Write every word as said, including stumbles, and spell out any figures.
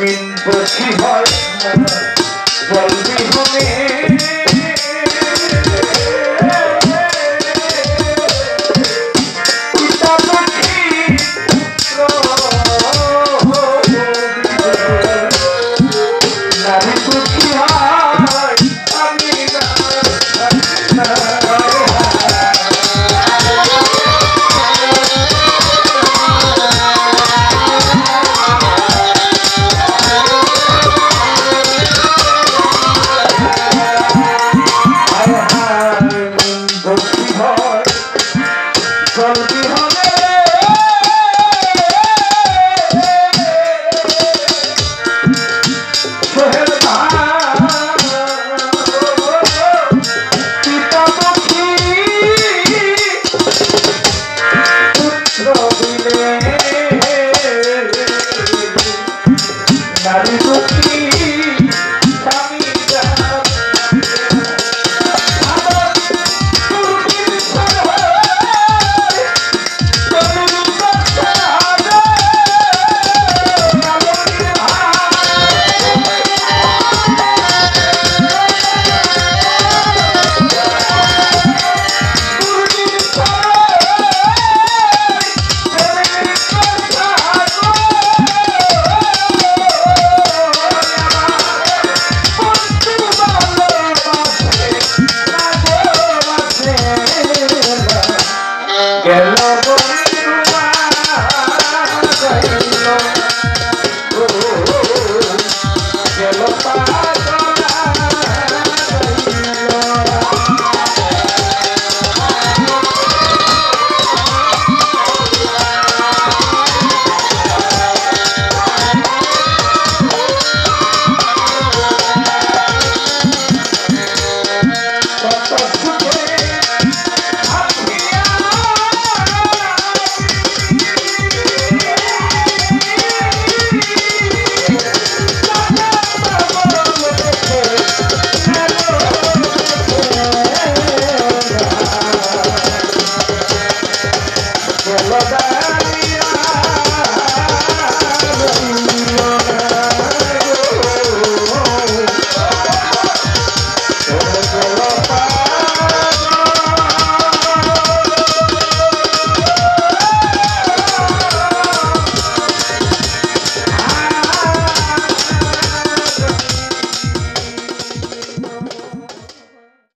من بكيها قلبي هني I'm